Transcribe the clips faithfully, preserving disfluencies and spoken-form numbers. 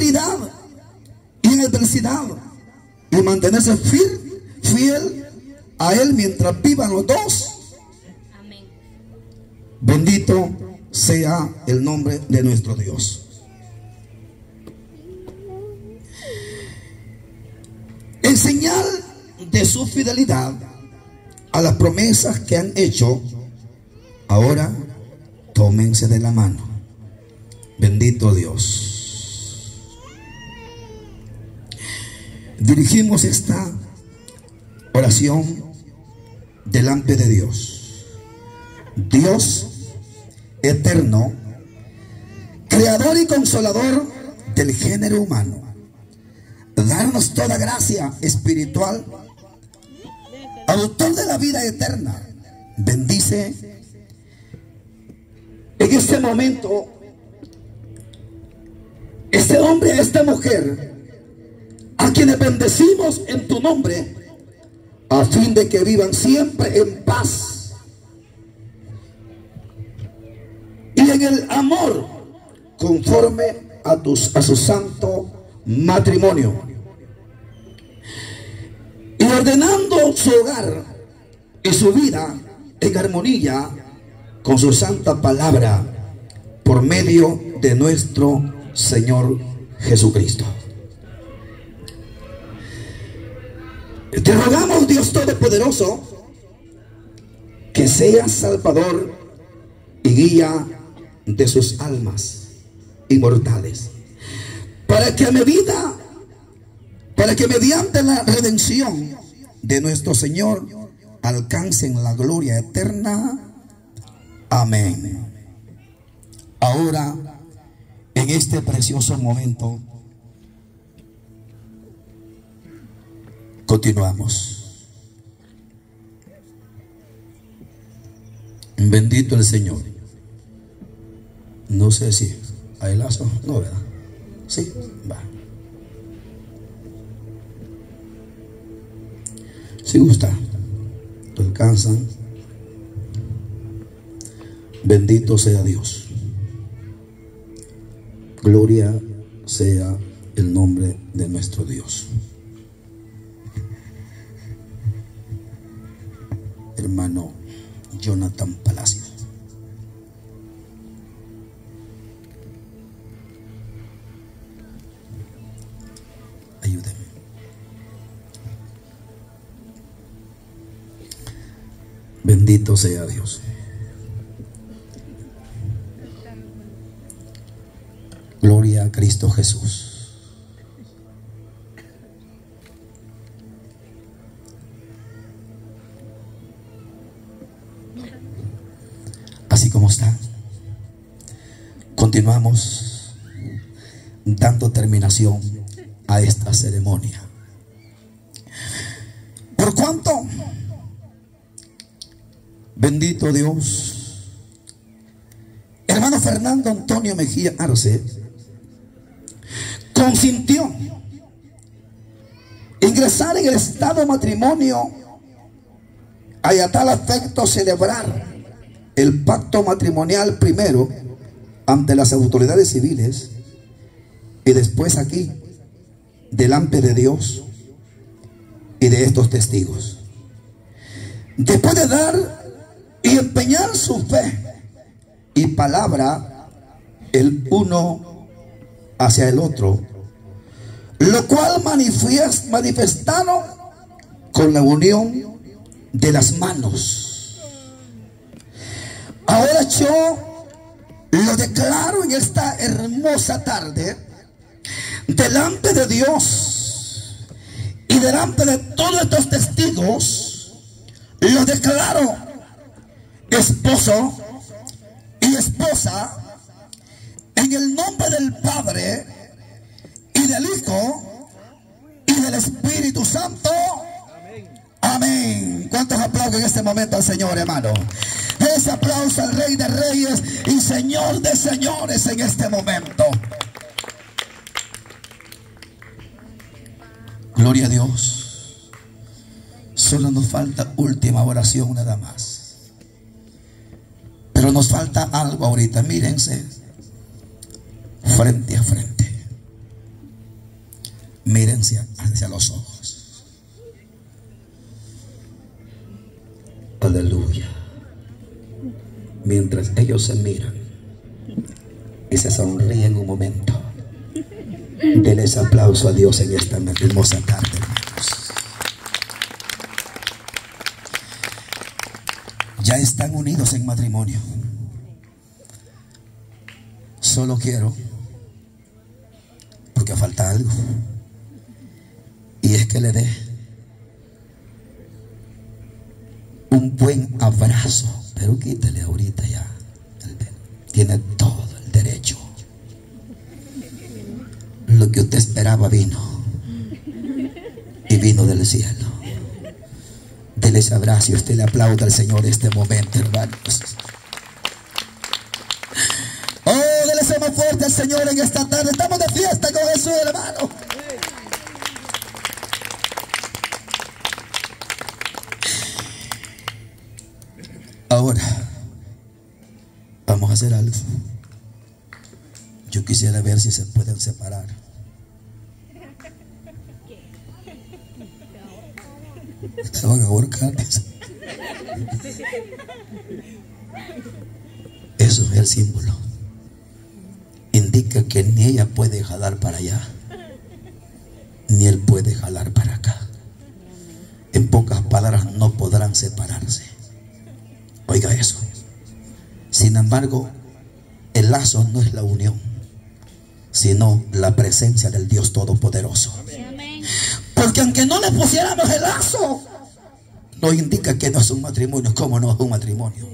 prosperidad y en eternidad, y mantenerse fiel, fiel a Él mientras vivan los dos. Amén. Bendito sea el nombre de nuestro Dios. En señal de su fidelidad a las promesas que han hecho, ahora tómense de la mano. Bendito Dios. Dirigimos esta oración delante de Dios. Dios eterno, creador y consolador del género humano, darnos toda gracia espiritual, autor de la vida eterna, bendice en este momento este hombre, esta mujer, a quienes bendecimos en tu nombre, a fin de que vivan siempre en paz y en el amor, conforme a, tus, a su santo matrimonio, y ordenando su hogar y su vida en armonía con su santa palabra, por medio de nuestro Señor Jesucristo. Te rogamos, Dios Todopoderoso, que seas salvador y guía de sus almas inmortales, para que a medida, para que mediante la redención de nuestro Señor alcancen la gloria eterna. Amén. Ahora, en este precioso momento, continuamos. Bendito el Señor. No sé si hay lazo, no, ¿verdad? Sí, va. Si gusta, lo alcanzan. Bendito sea Dios. Gloria sea el nombre de nuestro Dios. Hermano Jonathan Palacios. Bendito sea Dios. Gloria a Cristo Jesús. Así como está, continuamos dando terminación a esta ceremonia. Por cuanto, bendito Dios, hermano Fernando Antonio Mejía Arce consintió ingresar en el estado matrimonio y a tal efecto celebrar el pacto matrimonial primero ante las autoridades civiles y después aquí delante de Dios y de estos testigos. Después de dar y empeñar su fe y palabra el uno hacia el otro, lo cual manifestaron con la unión de las manos. Ahora yo lo declaro en esta hermosa tarde delante de Dios y delante de todos estos testigos, lo declaro esposo y esposa, en el nombre del Padre y del Hijo y del Espíritu Santo. Amén. ¿Cuántos aplauden en este momento al Señor, hermano? Ese aplauso al Rey de Reyes y Señor de Señores en este momento. Gloria a Dios. Solo nos falta última oración nada más. Pero nos falta algo ahorita, mírense, frente a frente. mírense hacia los ojos. Aleluya. Mientras ellos se miran y se sonríen un momento, denles aplauso a Dios en esta hermosa tarde, hermanos. Ya están unidos en matrimonio. Solo quiero, porque falta algo, y es que le dé un buen abrazo. Pero quítale ahorita ya el pelo. Tiene todo el derecho. Lo que usted esperaba vino, y vino del cielo. Dele ese abrazo y usted le aplauda al Señor en este momento, hermanos. Oh, dele ese más fuerte al Señor en esta tarde. Estamos de fiesta con Jesús, hermano. Ahora vamos a hacer algo. Yo quisiera ver si se pueden separar. Se van a ahorcar. Eso es el símbolo. Indica que ni ella puede jalar para allá, ni él puede jalar para acá. En pocas palabras, no podrán separarse. Oiga eso. Sin embargo, el lazo no es la unión, sino la presencia del Dios Todopoderoso. Porque aunque no le pusiéramos el lazo, no indica que no es un matrimonio. ¿Cómo no es un matrimonio?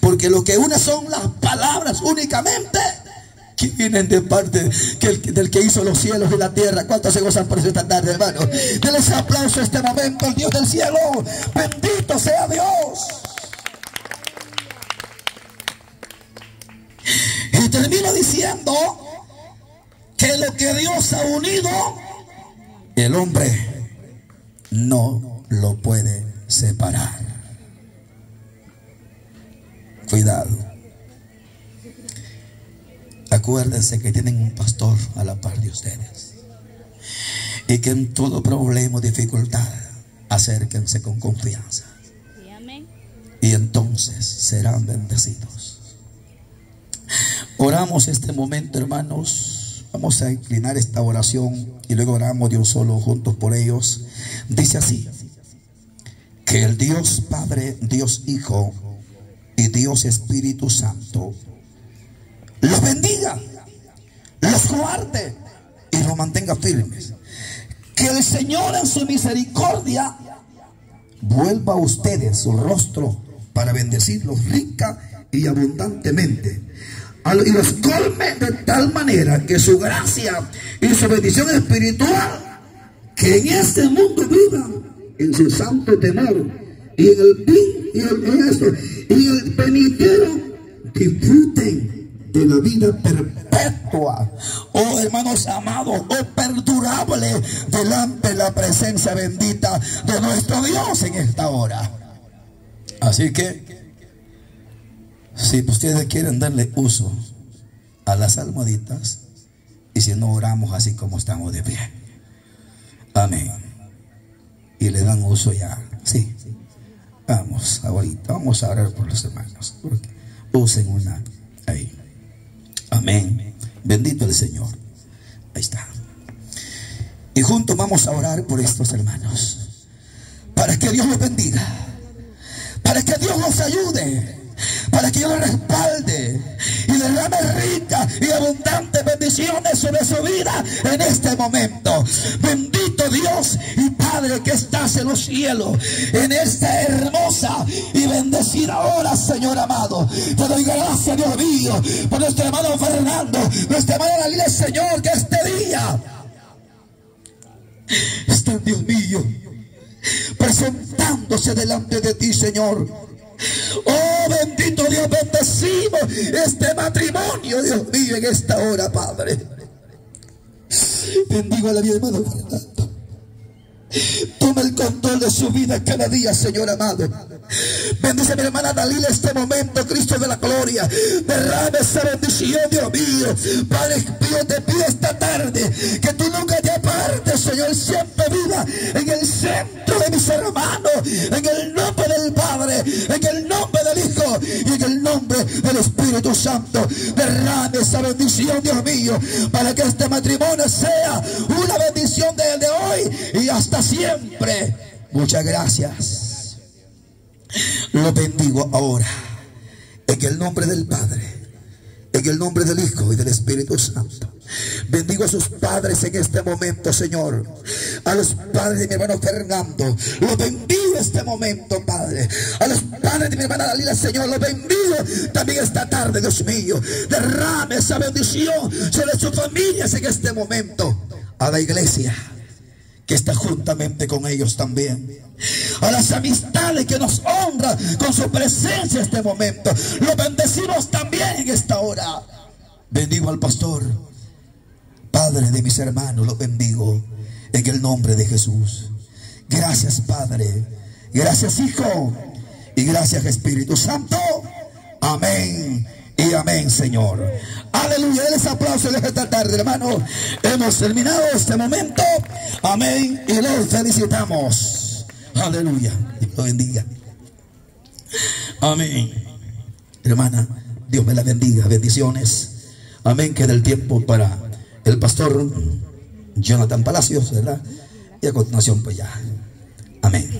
Porque lo que une son las palabras únicamente que vienen de parte del que hizo los cielos y la tierra. ¿Cuántos se gozan por esta tarde, hermano? Denles aplauso a este momento al Dios del cielo. Bendito sea Dios. Y termino diciendo que lo que Dios ha unido, el hombre no lo puede separar. Cuidado. Acuérdense que tienen un pastor a la par de ustedes, y que en todo problema o dificultad, acérquense con confianza, y entonces serán bendecidos. Oramos este momento, hermanos. Vamos a inclinar esta oración y luego oramos de un solo juntos por ellos. Dice así: que el Dios Padre, Dios Hijo y Dios Espíritu Santo los bendiga, los guarde y los mantenga firmes. Que el Señor en su misericordia vuelva a ustedes su rostro para bendecirlos rica y abundantemente, y los colme de tal manera que su gracia y su bendición espiritual, que en este mundo vivan en su santo temor, y en el fin y en el, y el penitero disfruten de la vida perpetua, oh hermanos amados, oh perdurable delante de la presencia bendita de nuestro Dios en esta hora. Así que si ustedes quieren darle uso a las almohaditas, y si no, oramos así como estamos de pie. Amén. Y le dan uso ya. Sí. Vamos, ahorita vamos a orar por los hermanos. Usen una ahí. Amén. Bendito el Señor. Ahí está. Y juntos vamos a orar por estos hermanos, para que Dios los bendiga, para que Dios los ayude, para que yo le respalde y derrame rica y abundante bendiciones sobre su vida en este momento. Bendito Dios y Padre que estás en los cielos, en esta hermosa y bendecida hora, Señor amado, te doy gracias, Dios mío, por nuestro hermano Fernando, nuestra hermana Dalila. Señor, que este día está, Dios mío, presentándose delante de ti, Señor. Oh bendito Dios, bendecimos este matrimonio, Dios mío, en esta hora, Padre. Bendigo a la vida, hermano Fernando. Toma el control de su vida cada día, Señor amado. Bendice a mi hermana Dalila este momento, Cristo de la gloria. Derrame esa bendición, Dios mío. Padre, yo te pido esta tarde que tú nunca te apartes, Señor. estar siempre viva en el centro de mis hermanos, en el nombre del Padre, en el nombre del Hijo y en el nombre del Espíritu Santo. Derrame esa bendición, Dios mío, para que este matrimonio sea una bendición desde hoy y hasta siempre. Muchas gracias. Lo bendigo ahora en el nombre del Padre, en el nombre del Hijo y del Espíritu Santo. Bendigo a sus padres en este momento, Señor. A los padres de mi hermano Fernando, los bendigo este momento, Padre. A los padres de mi hermana Dalila, Señor, los bendigo también esta tarde, Dios mío. Derrame esa bendición sobre sus familias en este momento. A la iglesia que está juntamente con ellos también, a las amistades que nos honran con su presencia en este momento, los bendecimos también en esta hora. Bendigo al pastor, Padre de mis hermanos, los bendigo en el nombre de Jesús. Gracias, Padre, gracias, Hijo, y gracias, Espíritu Santo. Amén y amén, Señor. Aleluya, denles aplausos en esta tarde, hermano. Hemos terminado este momento. Amén, y los felicitamos. Aleluya, Dios lo bendiga. Amén. Hermana, Dios me la bendiga, bendiciones. Amén, queda el tiempo para el pastor Jonathan Palacios, ¿verdad? Y a continuación pues ya. Amén.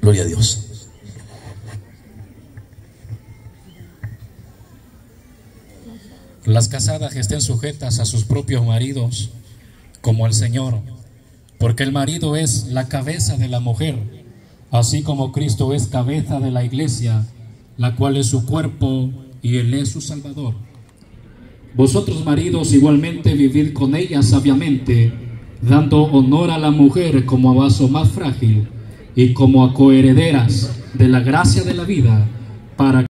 Gloria a Dios. Las casadas que estén sujetas a sus propios maridos como al Señor, porque el marido es la cabeza de la mujer, así como Cristo es cabeza de la iglesia, la cual es su cuerpo y Él es su Salvador. Vosotros maridos igualmente vivid con ella sabiamente, dando honor a la mujer como a vaso más frágil y como a coherederas de la gracia de la vida, para que